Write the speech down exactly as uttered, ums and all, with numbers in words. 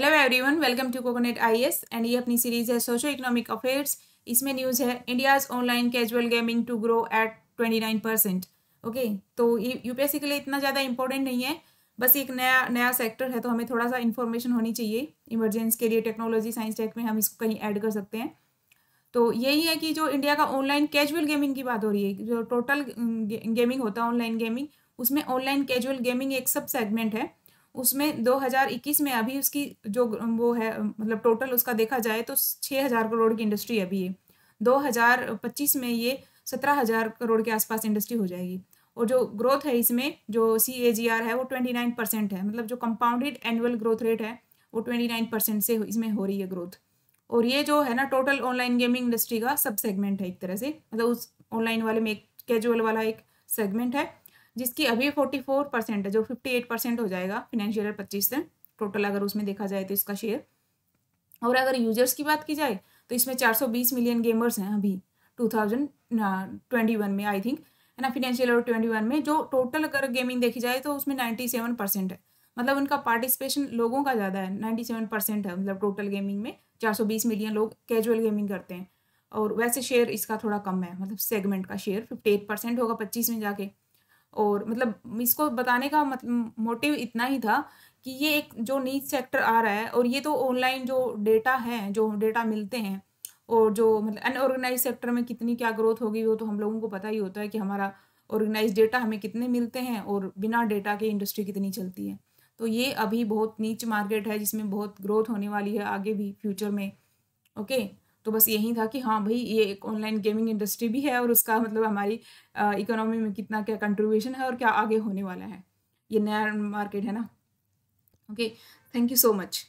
Hello everyone, welcome to coconut IAS. And ये अपनी series है सोशो इकोनॉमिक अफेयर्स। इसमें न्यूज़ है India's online casual gaming to grow at twenty nine percent. Okay, तो UPSC के लिए इतना ज़्यादा इंपॉर्टेंट नहीं है, बस एक नया नया सेक्टर है तो हमें थोड़ा सा इन्फॉर्मेशन होनी चाहिए। इमरजेंस के लिए टेक्नोलॉजी साइंस टेक में हम इसको कहीं ऐड कर सकते हैं। तो यही है कि जो इंडिया का ऑनलाइन कैजुअल गेमिंग की बात हो रही है, जो टोटल गेमिंग होता है ऑनलाइन गेमिंग, उसमें ऑनलाइन कैजुअल गेमिंग एक सब सेगमेंट है। उसमें दो हज़ार इक्कीस में अभी उसकी जो वो है, मतलब टोटल उसका देखा जाए तो छह हज़ार करोड़ की इंडस्ट्री अभी है। दो हज़ार पच्चीस में ये सत्रह हज़ार करोड़ के आसपास इंडस्ट्री हो जाएगी। और जो ग्रोथ है इसमें, जो सीएजीआर है वो उनतीस परसेंट है, मतलब जो कंपाउंडेड एनुअल ग्रोथ रेट है वो उनतीस परसेंट से इसमें हो रही है ग्रोथ। और ये जो है ना टोटल ऑनलाइन गेमिंग इंडस्ट्री का सब सेगमेंट है एक तरह से, मतलब उस ऑनलाइन वाले में एक कैजुअल वाला एक सेगमेंट है जिसकी अभी चौवालीस परसेंट है, जो अट्ठावन परसेंट हो जाएगा फिनेंशियल ईयर पच्चीस से टोटल अगर उसमें देखा जाए तो इसका शेयर। और अगर यूजर्स की बात की जाए तो इसमें चार सौ बीस मिलियन गेमर्स हैं अभी दो हज़ार इक्कीस में, आई थिंक है ना, फिनेंशियल ईयर इक्कीस में। जो टोटल अगर गेमिंग देखी जाए तो उसमें सत्तानवे परसेंट है, मतलब उनका पार्टिसिपेशन लोगों का ज़्यादा है। सत्तानवे परसेंट है, मतलब टोटल गेमिंग में चार सौ बीस मिलियन लोग कैजुअल गेमिंग करते हैं। और वैसे शेयर इसका थोड़ा कम है, मतलब सेगमेंट का शेयर अट्ठावन परसेंट होगा पच्चीस में जाके। और मतलब इसको बताने का मतलब मोटिव इतना ही था कि ये एक जो नीच सेक्टर आ रहा है, और ये तो ऑनलाइन जो डेटा है, जो डेटा मिलते हैं, और जो मतलब अनऑर्गेनाइज सेक्टर में कितनी क्या ग्रोथ होगी वो तो हम लोगों को पता ही होता है कि हमारा ऑर्गेनाइज डेटा हमें कितने मिलते हैं और बिना डेटा के इंडस्ट्री कितनी चलती है। तो ये अभी बहुत नीच मार्केट है जिसमें बहुत ग्रोथ होने वाली है आगे भी फ्यूचर में। ओके, तो बस यही था कि हाँ भाई, ये एक ऑनलाइन गेमिंग इंडस्ट्री भी है और उसका मतलब हमारी इकोनॉमी में कितना क्या कंट्रीब्यूशन है और क्या आगे होने वाला है। ये नया मार्केट है ना। Okay, thank you so much.